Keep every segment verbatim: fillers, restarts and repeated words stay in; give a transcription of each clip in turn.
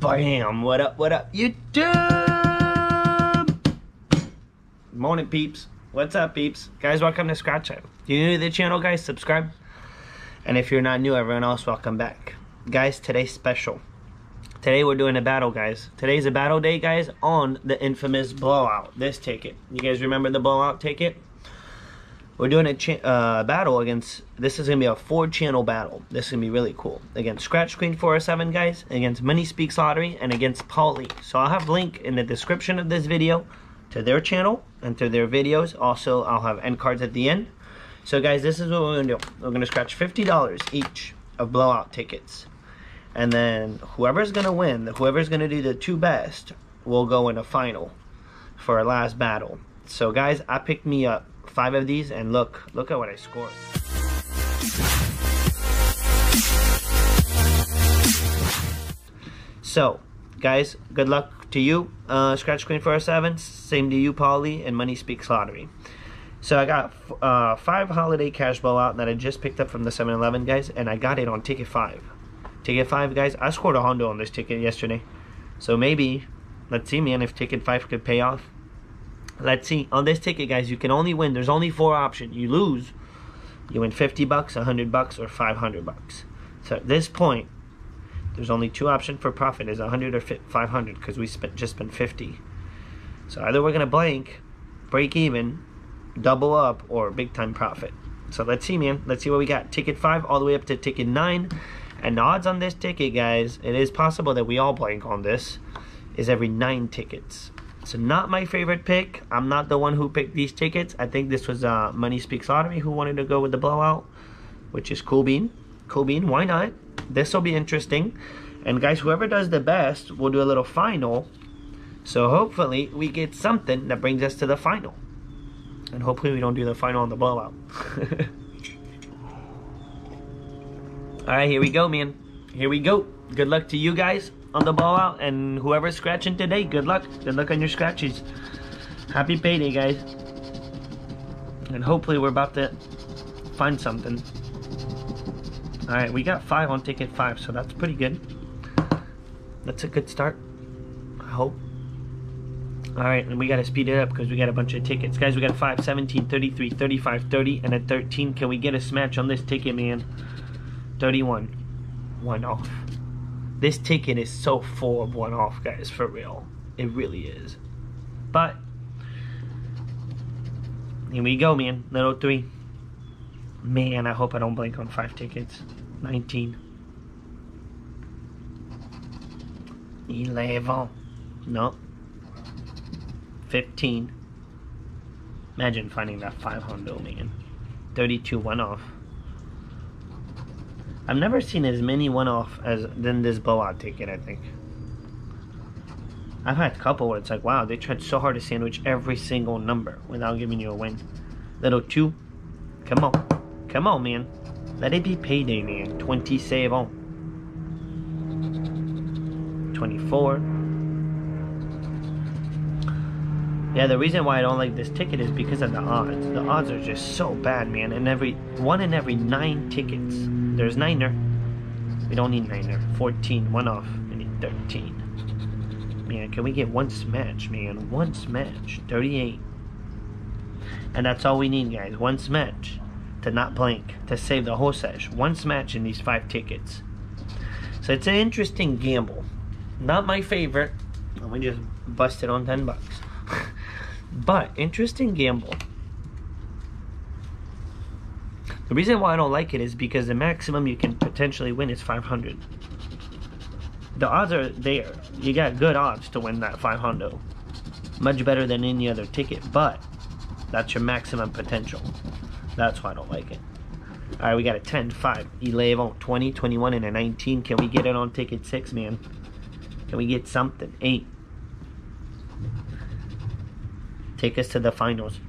Bam! What up, what up, YouTube? Morning, peeps. What's up, peeps? Guys, welcome to Scratch Life. If you're new to the channel, guys, subscribe. And if you're not new, everyone else, welcome back. Guys, today's special. Today we're doing a battle, guys. Today's a battle day, guys, on the infamous blowout. This ticket. You guys remember the blowout ticket? We're doing a cha uh, battle against, this is going to be a four channel battle. This is going to be really cool. Against Scratch Queen four oh seven, guys, against Money Speaks Lottery, and against Polly. So I'll have a link in the description of this video to their channel and to their videos. Also, I'll have end cards at the end. So, guys, this is what we're going to do. We're going to scratch fifty dollars each of blowout tickets. And then whoever's going to win, whoever's going to do the two best, will go in a final for our last battle. So, guys, I picked me up five of these, and look look at what I scored. So guys, good luck to you, uh, Scratch Queen four oh seven, same to you, Polly, and Money Speaks Lottery. So I got uh, five Holiday Cash Blowout that I just picked up from the seven eleven, guys, and I got it on ticket five. Ticket five, guys, I scored a Hondo on this ticket yesterday, so maybe, let's see, man, if ticket five could pay off. Let's see. On this ticket, guys, you can only win. There's only four options. You lose, you win fifty bucks, one hundred bucks, or five hundred bucks. So at this point, there's only two options for profit, is one hundred or five hundred, because we spent, just spent fifty. So either we're going to blank, break even, double up, or big time profit. So let's see, man. Let's see what we got. Ticket five all the way up to ticket nine. And the odds on this ticket, guys, it is possible that we all blank on this, is every nine tickets. So not my favorite pick. I'm not the one who picked these tickets. I think this was uh, Money Speaks Lottery who wanted to go with the blowout, which is cool bean. Cool bean, why not? This will be interesting. And guys, whoever does the best, we'll do a little final. So hopefully we get something that brings us to the final. And hopefully we don't do the final on the blowout. All right, here we go, man. Here we go. Good luck to you guys on the blowout, and whoever's scratching today, good luck. Good luck on your scratches. Happy payday, guys. And hopefully we're about to find something. Alright, we got five on ticket five, so that's pretty good. That's a good start, I hope. Alright, and we gotta speed it up because we got a bunch of tickets. Guys, we got five, seventeen, thirty-three, thirty-five, thirty, and a thirteen. Can we get a smash on this ticket, man? thirty-one. One off. This ticket is so full of one-off, guys, for real. It really is. But here we go, man. Little three. Man, I hope I don't blank on five tickets. nineteen. eleven. Nope. fifteen. Imagine finding that five hundred, man. thirty-two, one-off. I've never seen as many one-off as than this blowout ticket, I think. I've had a couple where it's like, wow, they tried so hard to sandwich every single number without giving you a win. Little two. Come on. Come on, man. Let it be payday, man. twenty, save on. twenty-four. Yeah, the reason why I don't like this ticket is because of the odds. The odds are just so bad, man. And every one in every nine tickets. There's niner. We don't need niner. fourteen, one off. We need thirteen. Man, can we get one smash, man? One smash. thirty-eight. And that's all we need, guys. One smash to not blank, to save the whole sesh. One smash in these five tickets. So it's an interesting gamble. Not my favorite. And we just busted on ten bucks. But interesting gamble. The reason why I don't like it is because the maximum you can potentially win is five hundred. The odds are there. You got good odds to win that five hundred. Much better than any other ticket, but that's your maximum potential. That's why I don't like it. All right, we got a ten, five, eleven, twenty, twenty-one, and a nineteen. Can we get it on ticket six, man? Can we get something? eight. Take us to the finals.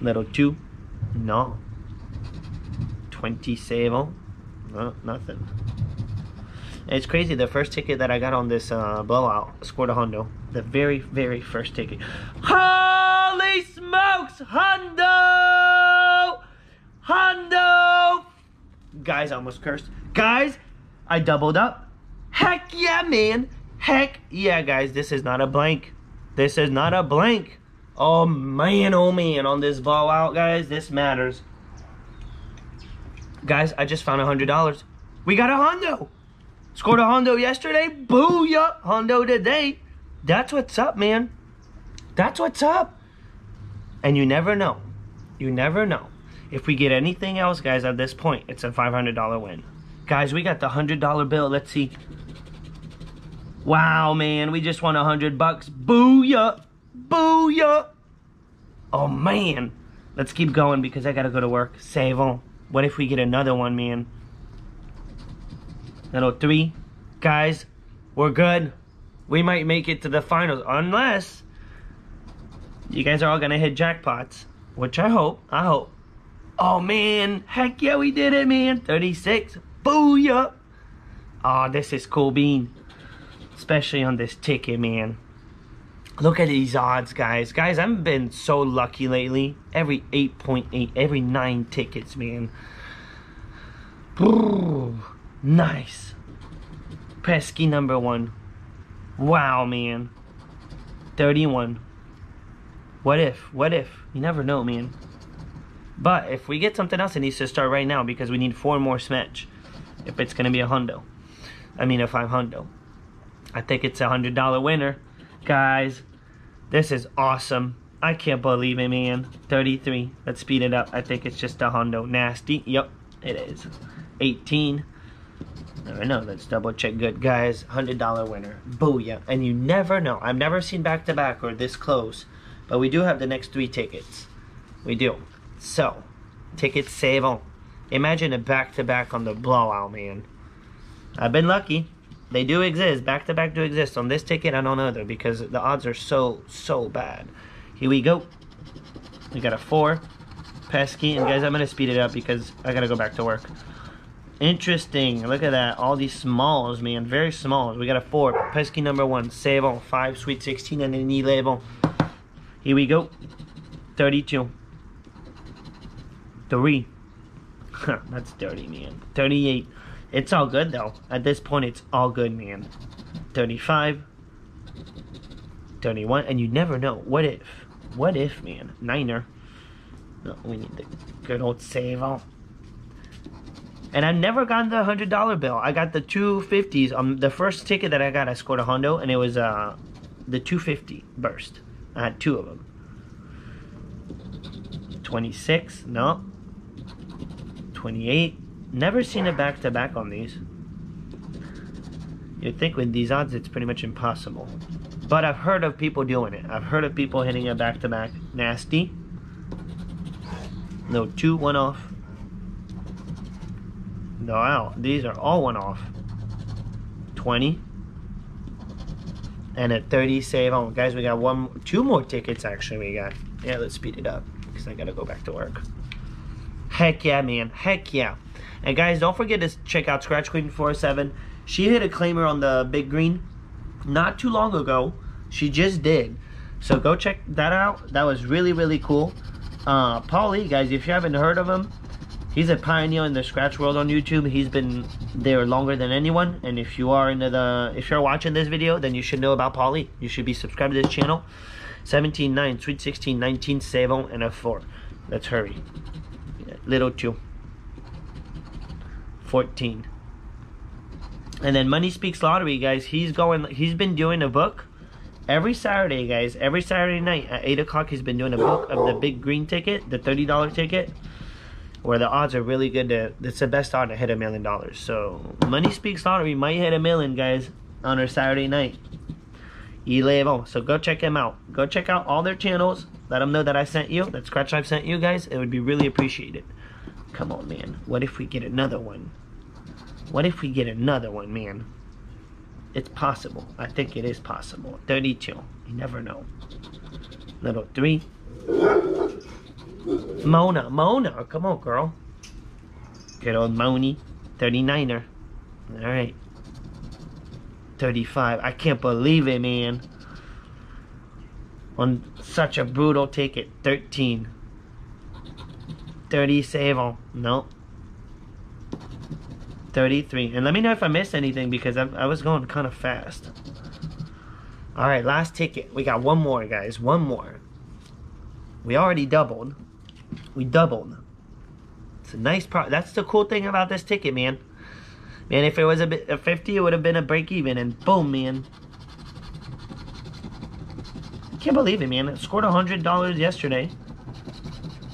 Little two. No. twenty, save on. No, nothing. And it's crazy. The first ticket that I got on this uh, blowout scored a Hondo. The very, very first ticket. Holy smokes! Hondo! Hondo! Guys, I almost cursed. Guys, I doubled up. Heck yeah, man. Heck yeah, guys. This is not a blank. This is not a blank. Oh, man, oh, man. On this blowout, guys, this matters. Guys, I just found one hundred dollars. We got a hundo. Scored a hundo yesterday. Booyah. Hundo today. That's what's up, man. That's what's up. And you never know. You never know. If we get anything else, guys, at this point, it's a five hundred dollar win. Guys, we got the one hundred dollar bill. Let's see. Wow, man. We just won one hundred bucks. Booyah. Booyah. Oh, man. Let's keep going because I got to go to work. Save on. What if we get another one, man? Little three. Guys, we're good. We might make it to the finals. Unless you guys are all going to hit jackpots. Which I hope. I hope. Oh, man. Heck yeah, we did it, man. thirty-six. Booyah. Oh, this is cool bean. Especially on this ticket, man. Look at these odds, guys. Guys, I've been so lucky lately. Every eight point eight, every nine tickets, man. Brrr, nice. Pesky number one. Wow, man. thirty-one. What if? What if? You never know, man. But if we get something else, it needs to start right now because we need four more smetch. If it's going to be a hundo. I mean, a five hundo. I think it's a one hundred dollar winner. Guys, this is awesome. I can't believe it, man. thirty-three. Let's speed it up. I think it's just a hundo. Nasty. Yep, it is. eighteen. Never know. Let's double check. Good, guys. one hundred dollar winner. Booyah. And you never know. I've never seen back-to-back or this close. But we do have the next three tickets. We do. So, tickets save on. Imagine a back-to-back on the blowout, man. I've been lucky. They do exist. Back-to-back do exist on this ticket and on other because the odds are so, so bad. Here we go. We got a four. Pesky. And, guys, I'm going to speed it up because I got to go back to work. Interesting. Look at that. All these smalls, man. Very small. We got a four. Pesky number one. Save on. Five. Sweet sixteen. And then eleven. Here we go. thirty-two. Three. That's dirty, man. thirty-eight. It's all good, though. At this point, it's all good, man. thirty-five. thirty-one. And you never know. What if? What if, man? Niner. No, we need the good old save on. And I've never gotten the one hundred dollar bill. I got the two fifties. Um, the first ticket that I got, I scored a hundo, and it was uh, the two fifty burst. I had two of them. twenty-six. No. twenty-eight. Never seen a back-to-back on these. You'd think with these odds it's pretty much impossible. But I've heard of people doing it. I've heard of people hitting a back-to-back. Nasty. No, two, one off. No, wow. These are all one off. twenty. And a thirty save on. Guys, we got one, two more tickets actually we got. Yeah, let's speed it up because I got to go back to work. Heck yeah, man. Heck yeah. And guys, don't forget to check out Scratch Queen four oh seven. She hit a claimer on the big green not too long ago. She just did. So go check that out. That was really, really cool. Uh, Paulie, guys, if you haven't heard of him, he's a pioneer in the Scratch world on YouTube. He's been there longer than anyone. And if you are into the, if you're watching this video, then you should know about Paulie. You should be subscribed to this channel. seventeen, nine, sweet sixteen, nineteen, save on, and a four. Let's hurry. Little two. fourteen. And then Money Speaks Lottery, guys. He's going. He's been doing a book every Saturday, guys. Every Saturday night at eight o'clock, he's been doing a book of the big green ticket, the thirty dollar ticket, where the odds are really good. To, it's the best odds to hit a million dollars. So Money Speaks Lottery might hit a million, guys, on our Saturday night. eleven. So go check him out. Go check out all their channels. Let them know that I sent you. That Scratch Life sent you, guys. It would be really appreciated. Come on, man. What if we get another one? What if we get another one, man? It's possible. I think it is possible. thirty-two. You never know. Little three. Mona. Mona. Come on, girl. Good old Moni. thirty-niner. All right. thirty-five. I can't believe it, man. On such a brutal ticket. thirteen. thirty save on. No. thirty-three. And let me know if I missed anything because I, I was going kind of fast. All right, last ticket. We got one more, guys. One more. We already doubled. We doubled. It's a nice pro. That's the cool thing about this ticket, man. Man, if it was a, bit, a fifty, it would have been a break even. And boom, man. I can't believe it, man. I scored one hundred dollars yesterday.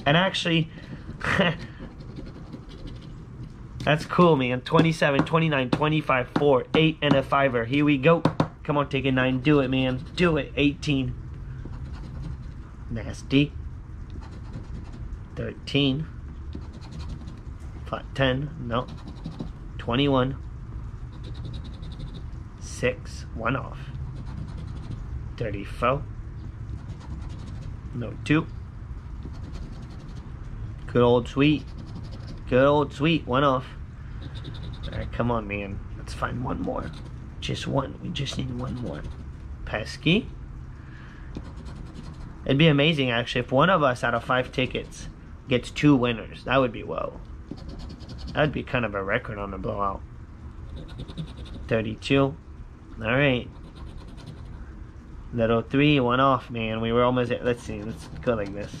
And actually... That's cool, man. twenty-seven, twenty-nine, twenty-five, four, eight, and a fiver. Here we go. Come on, take a nine. Do it, man. Do it. eighteen. Nasty. thirteen. ten. No. twenty-one. six. One off. thirty-four. No. two. Good old sweet. Good old sweet. One off. Alright, come on, man. Let's find one more. Just one. We just need one more. Pesky. It'd be amazing, actually, if one of us out of five tickets gets two winners. That would be whoa. That would be kind of a record on the blowout. thirty-two. Alright. Little three. One off, man. We were almost at. Let's see. Let's go like this.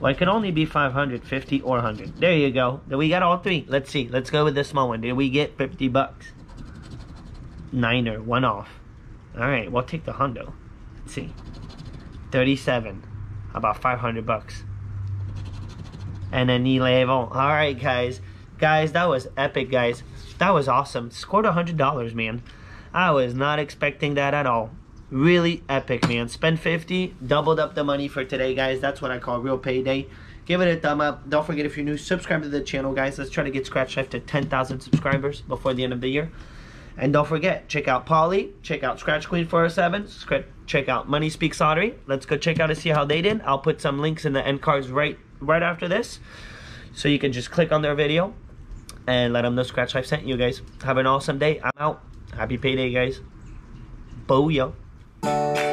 Well, it could only be five hundred, fifty, or one hundred. There you go. We got all three. Let's see. Let's go with the small one. Did we get fifty bucks? Niner. One off. All right. We'll take the hundo. Let's see. thirty-seven. About five hundred bucks. And an eleven. All right, guys. Guys, that was epic, guys. That was awesome. Scored one hundred dollars, man. I was not expecting that at all. Really epic, man. Spend fifty, doubled up the money for today, guys. That's what I call real payday. Give it a thumb up. Don't forget, if you're new, subscribe to the channel, guys. Let's try to get Scratch Life to ten thousand subscribers before the end of the year. And don't forget, check out Polly, check out Scratch Queen four oh seven, check out Money Speaks Lottery. Let's go check out and see how they did. I'll put some links in the end cards right right after this, so you can just click on their video and let them know Scratch Life sent you, guys. Have an awesome day. I'm out. Happy payday, guys. Booyah. Thank you.